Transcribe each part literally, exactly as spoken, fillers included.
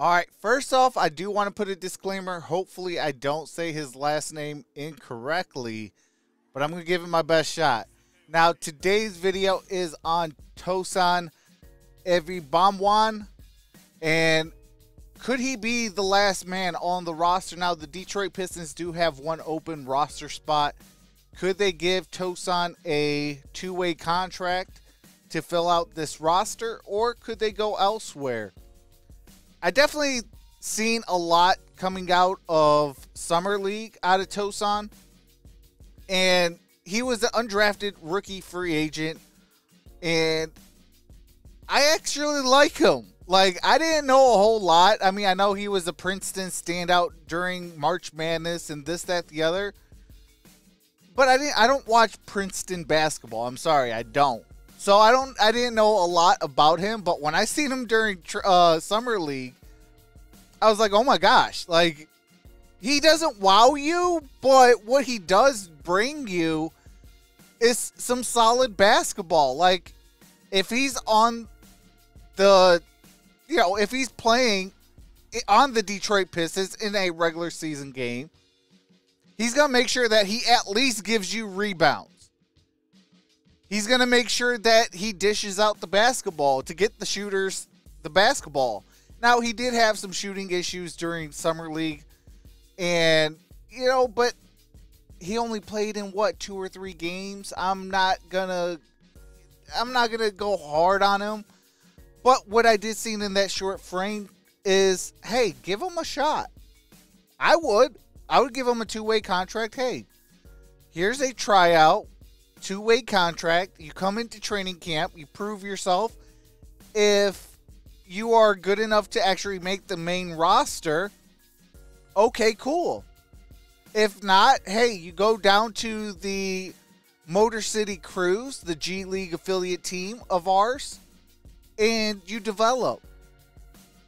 All right, first off, I do want to put a disclaimer. Hopefully, I don't say his last name incorrectly, but I'm going to give it my best shot. Now, today's video is on Tosan Evbuomwan, and could he be the last man on the roster? Now, the Detroit Pistons do have one open roster spot. Could they give Tosan a two-way contract to fill out this roster, or could they go elsewhere? I definitely seen a lot coming out of Summer League out of Tosan, and he was an undrafted rookie free agent, and I actually like him. Like, I didn't know a whole lot. I mean, I know he was a Princeton standout during March Madness and this, that, the other, but I didn't. I don't watch Princeton basketball. I'm sorry, I don't. So I don't, I didn't know a lot about him, but when I seen him during uh, Summer League, I was like, oh my gosh, like, he doesn't wow you, but what he does bring you is some solid basketball. Like, if he's on the, you know, if he's playing on the Detroit Pistons in a regular season game, he's going to make sure that he at least gives you rebounds. He's going to make sure that he dishes out the basketball to get the shooters the basketball. Now, he did have some shooting issues during Summer League. And, you know, but he only played in, what, two or three games? I'm not going to I'm not going to go hard on him. But what I did see in that short frame is, hey, give him a shot. I would. I would give him a two-way contract. Hey, here's a tryout. Two-way contract. You come into training camp, you prove yourself. If you are good enough to actually make the main roster, okay, cool. If not, hey, you go down to the Motor City Cruise, the G League affiliate team of ours, and you develop.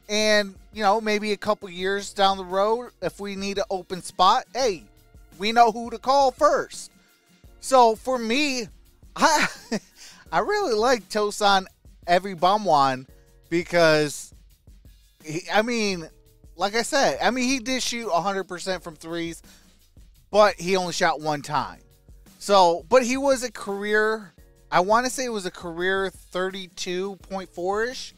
And, you know, maybe a couple years down the road, if we need an open spot, hey, we know who to call first. So for me, I I really like Tosan Evbuomwan because, he, I mean, like I said, I mean, he did shoot one hundred percent from threes, but he only shot one time. So, but he was a career, I want to say it was a career thirty-two point four-ish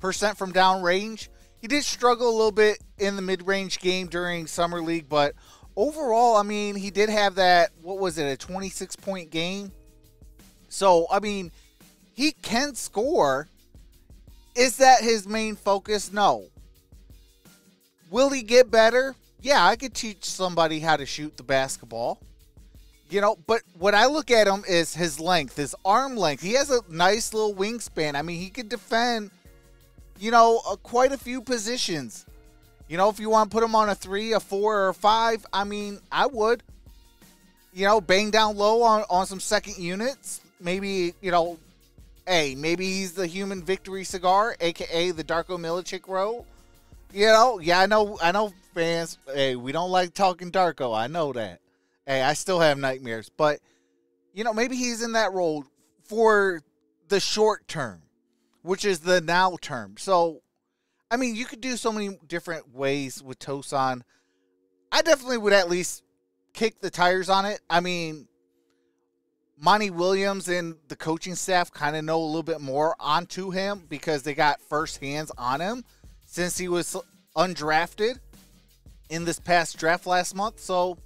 percent from downrange. He did struggle a little bit in the mid-range game during Summer League, but overall, I mean, he did have that, what was it, a twenty-six point game? So, I mean, he can score. Is that his main focus? No. Will he get better? Yeah, I could teach somebody how to shoot the basketball. You know, but what I look at him is his length, his arm length. He has a nice little wingspan. I mean, he could defend, you know, uh, quite a few positions. You know, if you want to put him on a three, a four, or a five, I mean, I would. You know, bang down low on, on some second units. Maybe, you know, hey, maybe he's the human victory cigar, a k a the Darko Milicic role. You know, yeah, I know, I know fans, hey, we don't like talking Darko. I know that. Hey, I still have nightmares. But, you know, maybe he's in that role for the short term, which is the now term. So, I mean, you could do so many different ways with Tosan. I definitely would at least kick the tires on it. I mean, Monty Williams and the coaching staff kind of know a little bit more onto him because they got first hands on him since he was undrafted in this past draft last month. So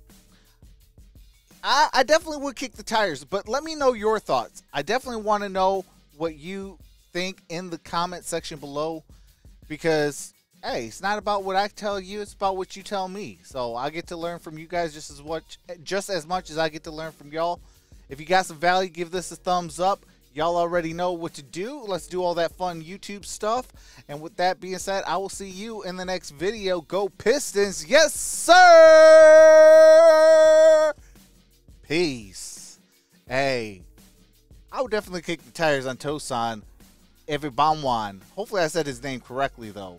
I, I definitely would kick the tires, but let me know your thoughts. I definitely want to know what you think in the comment section below. Because, hey, it's not about what I tell you. It's about what you tell me. So I get to learn from you guys just as much, just as much as I get to learn from y'all. If you got some value, give this a thumbs up. Y'all already know what to do. Let's do all that fun YouTube stuff. And with that being said, I will see you in the next video. Go Pistons. Yes, sir. Peace. Hey, I would definitely kick the tires on Tosan Evbuomwan. Hopefully I said his name correctly, though.